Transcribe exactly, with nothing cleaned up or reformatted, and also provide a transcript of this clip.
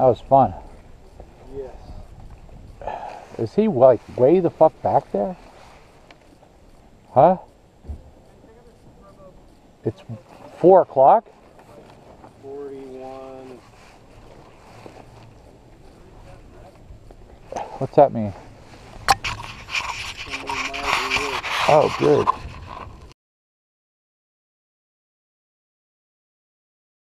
That was fun. Yes. Is he like way the fuck back there? Huh? It's four o'clock? forty-one. What's that mean? Oh, good.